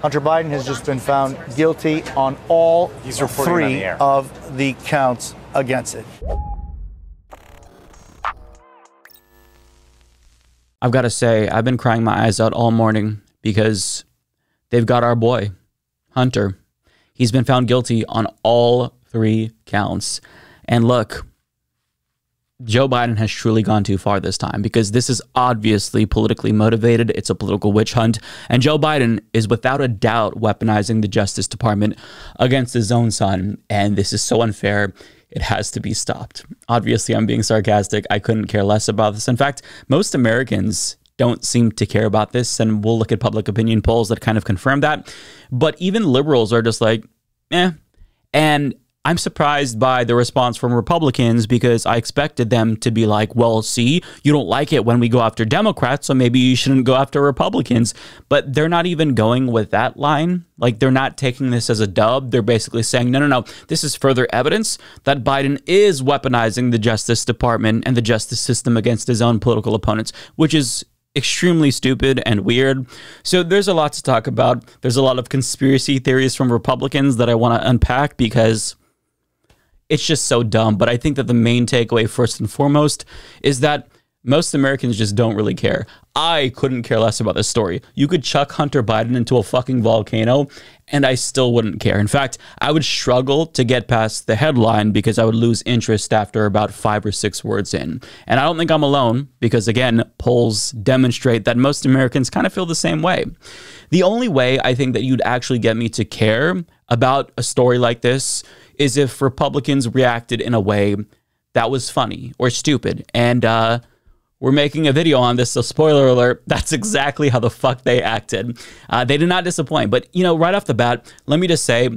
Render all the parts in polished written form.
Hunter Biden has just been found guilty on all three of the counts against it. I've got to say, I've been crying my eyes out all morning because they've got our boy, Hunter. He's been found guilty on all three counts. And look, Joe Biden has truly gone too far this time, because this is obviously politically motivated. It's a political witch hunt. And Joe Biden is without a doubt weaponizing the Justice Department against his own son. And this is so unfair. It has to be stopped. Obviously, I'm being sarcastic. I couldn't care less about this. In fact, most Americans don't seem to care about this. And we'll look at public opinion polls that kind of confirm that. But even liberals are just like, eh. And I'm surprised by the response from Republicans, because I expected them to be like, well, see, you don't like it when we go after Democrats, so maybe you shouldn't go after Republicans. But they're not even going with that line. Like, they're not taking this as a dub. They're basically saying, no, no, no, this is further evidence that Biden is weaponizing the Justice Department and the justice system against his own political opponents, which is extremely stupid and weird. So there's a lot to talk about. There's a lot of conspiracy theories from Republicans that I want to unpack, because it's just so dumb. But I think that the main takeaway, first and foremost, is that most Americans just don't really care. I couldn't care less about this story. You could chuck Hunter Biden into a fucking volcano and I still wouldn't care. In fact, I would struggle to get past the headline because I would lose interest after about 5 or 6 words in. And I don't think I'm alone, because again, polls demonstrate that most Americans kind of feel the same way. The only way I think that you'd actually get me to care about a story like this is if Republicans reacted in a way that was funny or stupid. And we're making a video on this, so spoiler alert, that's exactly how the fuck they acted. They did not disappoint. But, you know, right off the bat, let me just say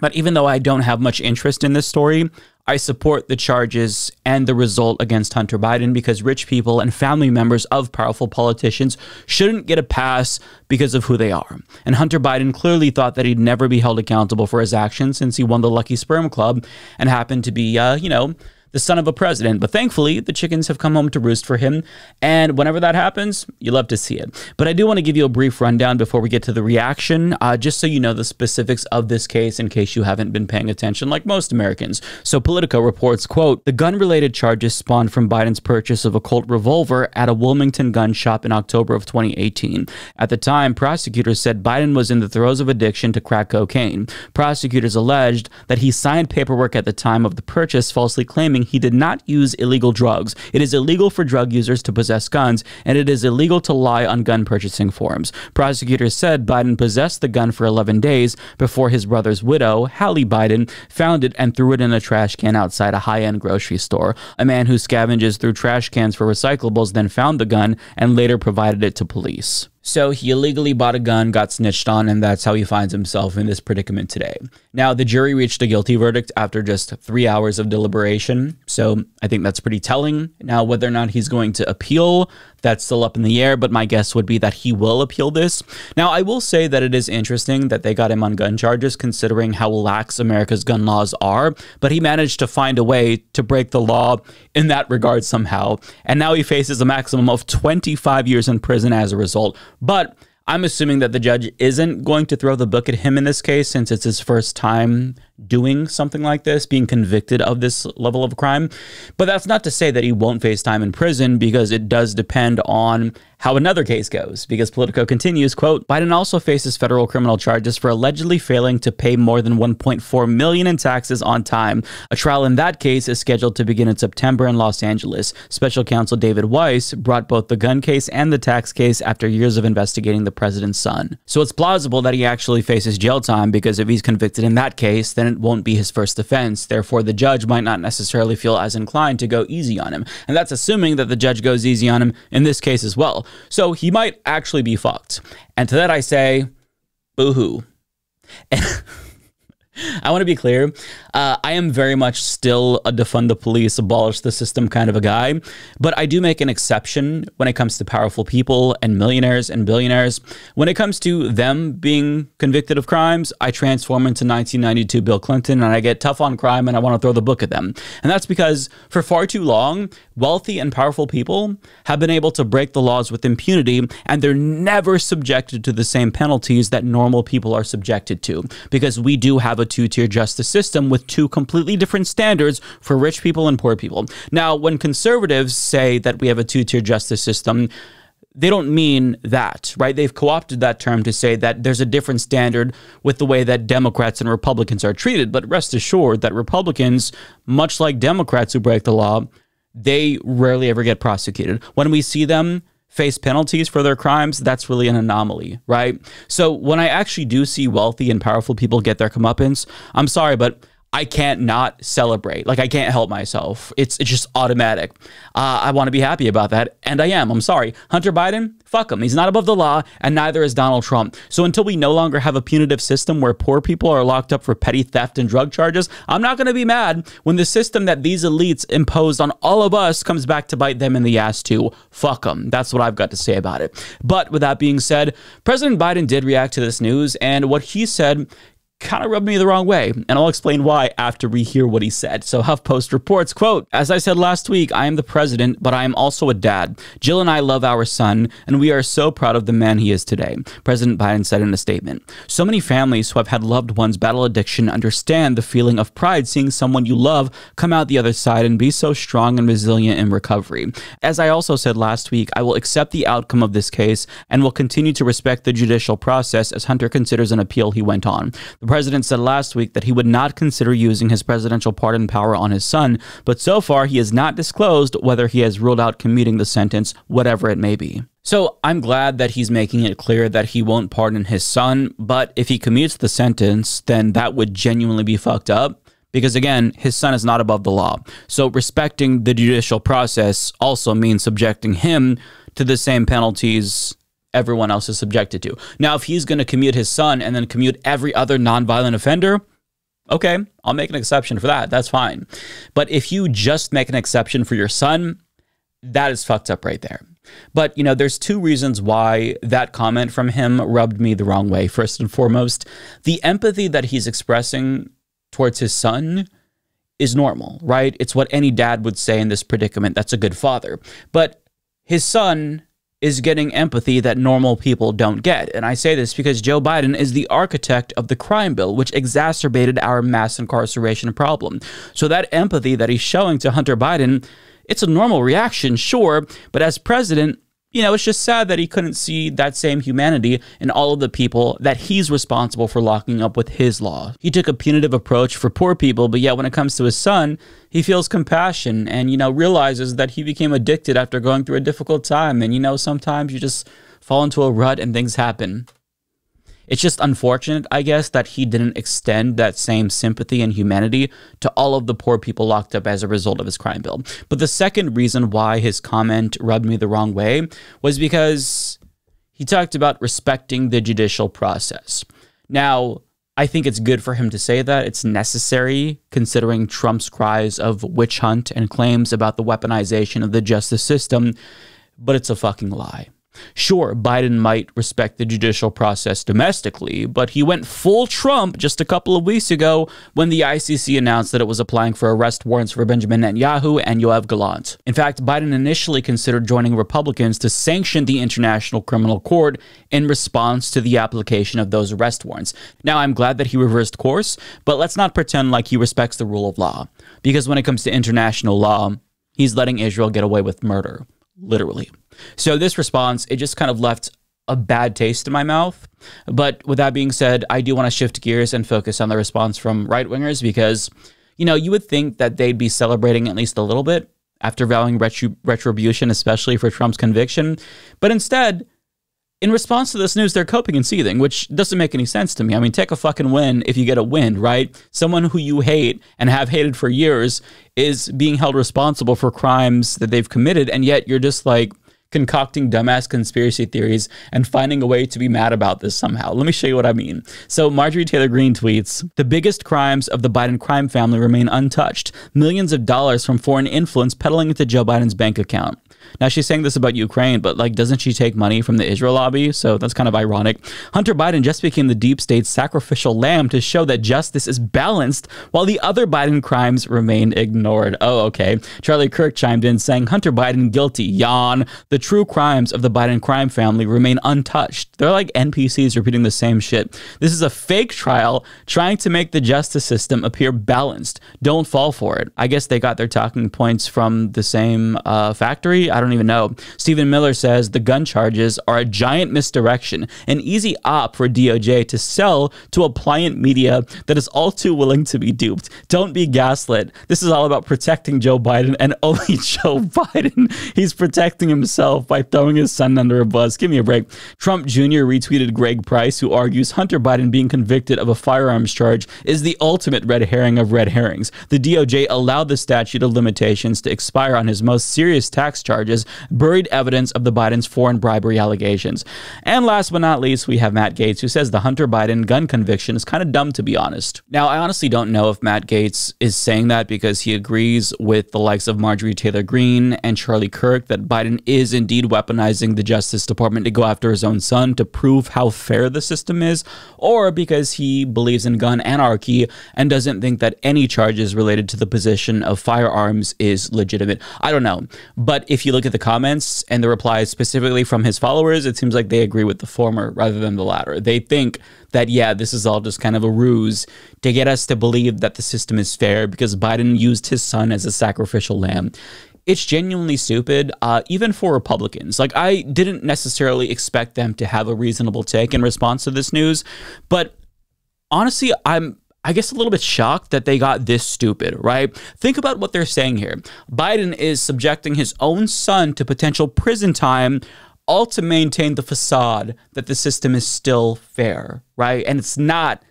that even though I don't have much interest in this story, I support the charges and the result against Hunter Biden, because rich people and family members of powerful politicians shouldn't get a pass because of who they are. And Hunter Biden clearly thought that he'd never be held accountable for his actions, since he won the Lucky Sperm Club and happened to be, you know, the son of a president. But thankfully, the chickens have come home to roost for him. And whenever that happens, you love to see it. But I do want to give you a brief rundown before we get to the reaction, just so you know the specifics of this case in case you haven't been paying attention like most Americans. So Politico reports, quote, the gun-related charges spawned from Biden's purchase of a Colt revolver at a Wilmington gun shop in October of 2018. At the time, prosecutors said Biden was in the throes of addiction to crack cocaine. Prosecutors alleged that he signed paperwork at the time of the purchase, falsely claiming he did not use illegal drugs. It is illegal for drug users to possess guns, and it is illegal to lie on gun purchasing forms. Prosecutors said Biden possessed the gun for 11 days before his brother's widow, Hallie Biden, found it and threw it in a trash can outside a high-end grocery store. A man who scavenges through trash cans for recyclables then found the gun and later provided it to police. So he illegally bought a gun, got snitched on, and that's how he finds himself in this predicament today. Now, the jury reached a guilty verdict after just 3 hours of deliberation. So I think that's pretty telling. Now, whether or not he's going to appeal, that's still up in the air, but my guess would be that he will appeal this. Now, I will say that it is interesting that they got him on gun charges, considering how lax America's gun laws are, but he managed to find a way to break the law in that regard somehow. And now he faces a maximum of 25 years in prison as a result. But I'm assuming that the judge isn't going to throw the book at him in this case, since it's his first time doing something like this, being convicted of this level of crime. But that's not to say that he won't face time in prison, because it does depend on how another case goes. Because Politico continues, quote, Biden also faces federal criminal charges for allegedly failing to pay more than $1.4 million in taxes on time. A trial in that case is scheduled to begin in September in Los Angeles. Special counsel David Weiss brought both the gun case and the tax case after years of investigating the president's son. So it's plausible that he actually faces jail time, because if he's convicted in that case, then it won't be his first offense. Therefore, the judge might not necessarily feel as inclined to go easy on him. And that's assuming that the judge goes easy on him in this case as well. So he might actually be fucked. And to that I say, boo-hoo. I want to be clear. I am very much still a defund the police, abolish the system kind of a guy, but I do make an exception when it comes to powerful people and millionaires and billionaires. When it comes to them being convicted of crimes, I transform into 1992 Bill Clinton and I get tough on crime and I want to throw the book at them. And that's because for far too long, wealthy and powerful people have been able to break the laws with impunity, and they're never subjected to the same penalties that normal people are subjected to, because we do have a two-tier justice system with two completely different standards for rich people and poor people. Now, when conservatives say that we have a two-tier justice system, they don't mean that, right? They've co-opted that term to say that there's a different standard with the way that Democrats and Republicans are treated. But rest assured that Republicans, much like Democrats who break the law, they rarely ever get prosecuted. When we see them face penalties for their crimes, that's really an anomaly, right? So when I actually do see wealthy and powerful people get their comeuppance, I'm sorry, but I can't not celebrate. Like, I can't help myself. It's just automatic. I want to be happy about that, and I am. I'm sorry. Hunter Biden, fuck him. He's not above the law, and neither is Donald Trump. So until we no longer have a punitive system where poor people are locked up for petty theft and drug charges, I'm not going to be mad when the system that these elites imposed on all of us comes back to bite them in the ass too. Fuck them. That's what I've got to say about it. But with that being said, President Biden did react to this news, and what he said kind of rubbed me the wrong way, and I'll explain why after we hear what he said. So HuffPost reports, quote, "As I said last week, I am the president, but I am also a dad. Jill and I love our son, and we are so proud of the man he is today," President Biden said in a statement. "So many families who have had loved ones battle addiction understand the feeling of pride seeing someone you love come out the other side and be so strong and resilient in recovery. As I also said last week, I will accept the outcome of this case and will continue to respect the judicial process as Hunter considers an appeal," he went on. The president said last week that he would not consider using his presidential pardon power on his son, but so far he has not disclosed whether he has ruled out commuting the sentence, whatever it may be. So I'm glad that he's making it clear that he won't pardon his son, but if he commutes the sentence, then that would genuinely be fucked up. Because again, his son is not above the law. So respecting the judicial process also means subjecting him to the same penalties everyone else is subjected to. Now, if he's going to commute his son and then commute every other nonviolent offender, okay, I'll make an exception for that. That's fine. But if you just make an exception for your son, that is fucked up right there. But, you know, there's two reasons why that comment from him rubbed me the wrong way. First and foremost, the empathy that he's expressing towards his son is normal, right? It's what any dad would say in this predicament. That's a good father. But his son is getting empathy that normal people don't get. And I say this because Joe Biden is the architect of the crime bill, which exacerbated our mass incarceration problem. So that empathy that he's showing to Hunter Biden, it's a normal reaction, sure, but as president, you know, it's just sad that he couldn't see that same humanity in all of the people that he's responsible for locking up with his law. He took a punitive approach for poor people, but yet when it comes to his son, he feels compassion and, you know, realizes that he became addicted after going through a difficult time. And, you know, sometimes you just fall into a rut and things happen. It's just unfortunate, I guess, that he didn't extend that same sympathy and humanity to all of the poor people locked up as a result of his crime bill. But the second reason why his comment rubbed me the wrong way was because he talked about respecting the judicial process. Now, I think it's good for him to say that. It's necessary considering Trump's cries of witch hunt and claims about the weaponization of the justice system, but it's a fucking lie. Sure, Biden might respect the judicial process domestically, but he went full Trump just a couple of weeks ago when the ICC announced that it was applying for arrest warrants for Benjamin Netanyahu and Yoav Gallant. In fact, Biden initially considered joining Republicans to sanction the International Criminal Court in response to the application of those arrest warrants. Now, I'm glad that he reversed course, but let's not pretend like he respects the rule of law, because when it comes to international law, he's letting Israel get away with murder, literally. So this response, it just kind of left a bad taste in my mouth. But with that being said, I do want to shift gears and focus on the response from right-wingers because, you know, you would think that they'd be celebrating at least a little bit after vowing retribution, especially for Trump's conviction. But instead, in response to this news, they're coping and seething, which doesn't make any sense to me. I mean, take a fucking win if you get a win, right? Someone who you hate and have hated for years is being held responsible for crimes that they've committed, and yet you're just like concocting dumbass conspiracy theories and finding a way to be mad about this somehow. Let me show you what I mean. So Marjorie Taylor Greene tweets, "The biggest crimes of the Biden crime family remain untouched. Millions of dollars from foreign influence peddling into Joe Biden's bank account." Now, she's saying this about Ukraine, but like, doesn't she take money from the Israel lobby? So that's kind of ironic. "Hunter Biden just became the deep state's sacrificial lamb to show that justice is balanced while the other Biden crimes remain ignored." Oh, okay. Charlie Kirk chimed in saying, "Hunter Biden guilty, yawn. The true crimes of the Biden crime family remain untouched." They're like NPCs repeating the same shit. "This is a fake trial trying to make the justice system appear balanced. Don't fall for it." I guess they got their talking points from the same factory. I don't even know. Stephen Miller says the gun charges are a giant misdirection, an easy op for DOJ to sell to a pliant media that is all too willing to be duped. Don't be gaslit. This is all about protecting Joe Biden and only Joe Biden. He's protecting himself by throwing his son under a bus. Give me a break. Trump Jr. retweeted Greg Price, who argues Hunter Biden being convicted of a firearms charge is the ultimate red herring of red herrings. The DOJ allowed the statute of limitations to expire on his most serious tax charge. Buried evidence of the Biden's foreign bribery allegations. And last but not least, we have Matt Gaetz, who says the Hunter Biden gun conviction is kind of dumb, to be honest. Now, I honestly don't know if Matt Gaetz is saying that because he agrees with the likes of Marjorie Taylor Greene and Charlie Kirk that Biden is indeed weaponizing the Justice Department to go after his own son to prove how fair the system is, or because he believes in gun anarchy and doesn't think that any charges related to the possession of firearms is legitimate. I don't know. But if you look at the comments and the replies specifically from his followers, it seems like they agree with the former rather than the latter. They think that, yeah, this is all just kind of a ruse to get us to believe that the system is fair because Biden used his son as a sacrificial lamb. It's genuinely stupid, even for Republicans. Like, I didn't necessarily expect them to have a reasonable take in response to this news, but honestly, I guess a little bit shocked that they got this stupid, right? Think about what they're saying here. Biden is subjecting his own son to potential prison time, all to maintain the facade that the system is still fair, right? And it's not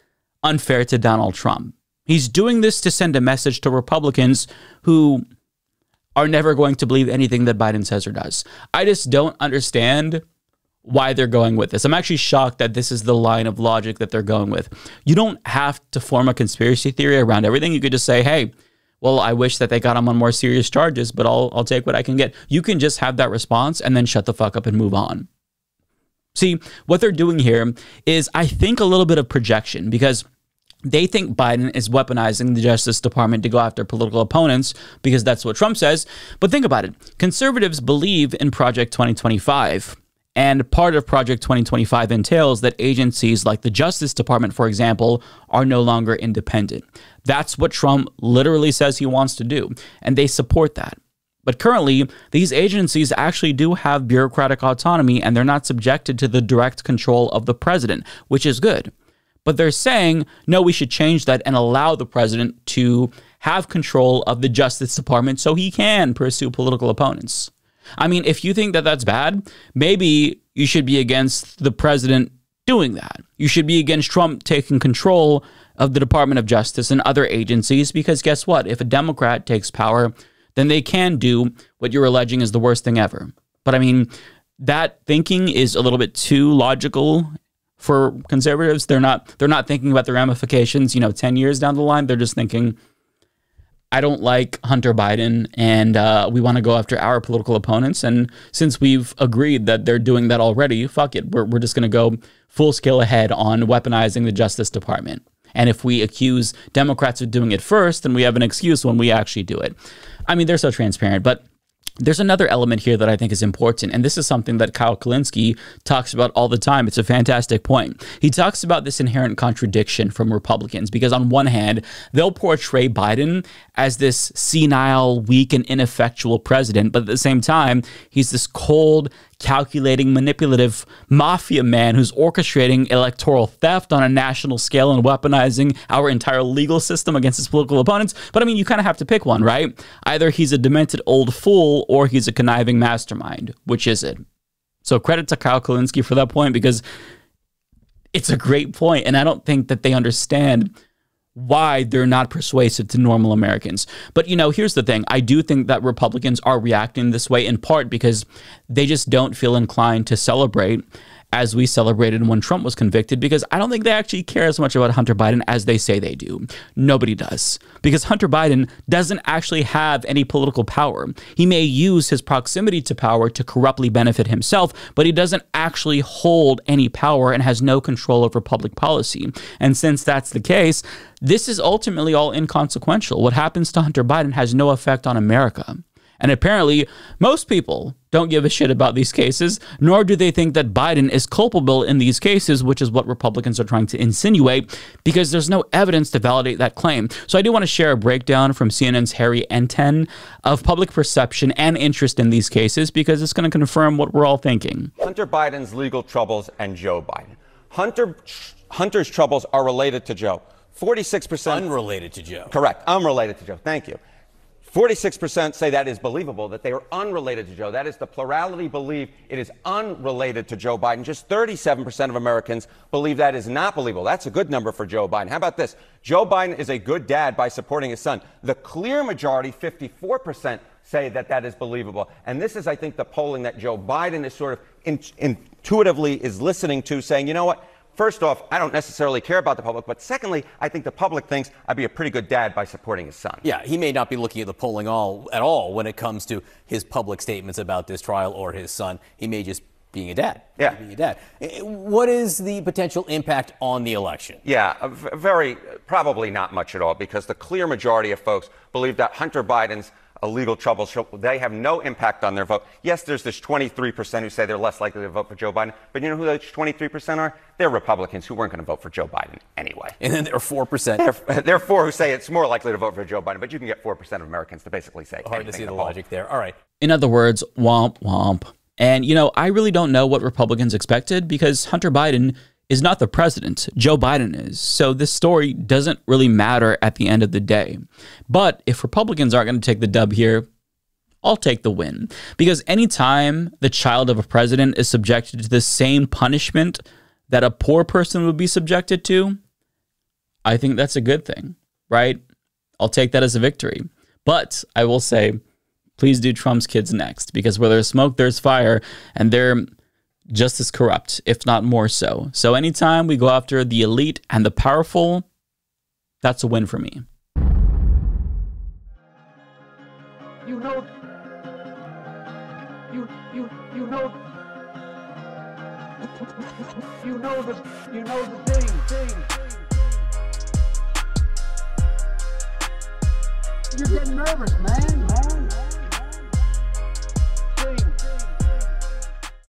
unfair to Donald Trump. He's doing this to send a message to Republicans who are never going to believe anything that Biden says or does. I just don't understand why they're going with this. I'm actually shocked that this is the line of logic that they're going with. You don't have to form a conspiracy theory around everything. You could just say, hey, well, I wish that they got him on more serious charges, but I'll take what I can get. You can just have that response and then shut the fuck up and move on. See, what they're doing here is, I think, a little bit of projection, because they think Biden is weaponizing the Justice Department to go after political opponents because that's what Trump says. But think about it. Conservatives believe in Project 2025. And part of Project 2025 entails that agencies like the Justice Department, for example, are no longer independent. That's what Trump literally says he wants to do, and they support that. But currently, these agencies actually do have bureaucratic autonomy, and they're not subjected to the direct control of the president, which is good. But they're saying, no, we should change that and allow the president to have control of the Justice Department so he can pursue political opponents. I mean, if you think that that's bad, maybe you should be against the president doing that. You should be against Trump taking control of the Department of Justice and other agencies, because guess what? If a Democrat takes power, then they can do what you're alleging is the worst thing ever. But I mean, that thinking is a little bit too logical for conservatives. They're not thinking about the ramifications, you know, 10 years down the line. They're just thinking, I don't like Hunter Biden, and we want to go after our political opponents. And since we've agreed that they're doing that already, fuck it. We're just going to go full scale ahead on weaponizing the Justice Department. And if we accuse Democrats of doing it first, then we have an excuse when we actually do it. I mean, they're so transparent. But there's another element here that I think is important, and this is something that Kyle Kulinsky talks about all the time. It's a fantastic point. He talks about this inherent contradiction from Republicans, because on one hand, they'll portray Biden as this senile, weak, and ineffectual president, but at the same time, he's this cold, calculating, manipulative mafia man who's orchestrating electoral theft on a national scale and weaponizing our entire legal system against his political opponents. But I mean, you kind of have to pick one, right? Either he's a demented old fool or he's a conniving mastermind. Which is it? So credit to Kyle Kulinsky for that point, because it's a great point, and I don't think that they understand why they're not persuasive to normal Americans. But, you know, here's the thing. I do think that Republicans are reacting this way in part because they just don't feel inclined to celebrate as we celebrated when Trump was convicted, because I don't think they actually care as much about Hunter Biden as they say they do. Nobody does, because Hunter Biden doesn't actually have any political power. He may use his proximity to power to corruptly benefit himself, but he doesn't actually hold any power and has no control over public policy. And since that's the case, this is ultimately all inconsequential. What happens to Hunter Biden has no effect on America. And apparently, most people don't give a shit about these cases, nor do they think that Biden is culpable in these cases, which is what Republicans are trying to insinuate, because there's no evidence to validate that claim. So I do want to share a breakdown from CNN's Harry Enten of public perception and interest in these cases, because it's going to confirm what we're all thinking. Hunter Biden's legal troubles and Joe Biden. Hunter's troubles are related to Joe. 46%. Unrelated to Joe. Correct. Unrelated to Joe. Thank you. 46% say that is believable, that they are unrelated to Joe. That is, the plurality believe it is unrelated to Joe Biden. Just 37% of Americans believe that is not believable. That's a good number for Joe Biden. How about this? Joe Biden is a good dad by supporting his son. The clear majority, 54%, say that that is believable. And this is, I think, the polling that Joe Biden is sort of intuitively is listening to, saying, you know what? First off, I don't necessarily care about the public, but secondly, I think the public thinks I'd be a pretty good dad by supporting his son. Yeah, he may not be looking at the polling at all when it comes to his public statements about this trial or his son. He may just being a dad. Yeah. Being a dad. What is the potential impact on the election? Yeah, probably not much at all, because the clear majority of folks believe that Hunter Biden's legal troubles, so they have no impact on their vote. Yes, there's this 23% who say they're less likely to vote for Joe Biden, but you know who those 23% are? They're Republicans who weren't going to vote for Joe Biden anyway. And then there are 4%. There are 4 who say it's more likely to vote for Joe Biden, but you can get 4% of Americans to basically say hard to see the logic there. All right. In other words, womp womp. And, you know, I really don't know what Republicans expected, because Hunter Biden is not the president. Joe Biden is. So this story doesn't really matter at the end of the day. But if Republicans aren't going to take the dub here, I'll take the win. Because anytime the child of a president is subjected to the same punishment that a poor person would be subjected to, I think that's a good thing, right? I'll take that as a victory. But I will say, please do Trump's kids next, because where there's smoke, there's fire, and they're just as corrupt, if not more so. So anytime we go after the elite and the powerful, that's a win for me. You know the thing. You're getting nervous, man.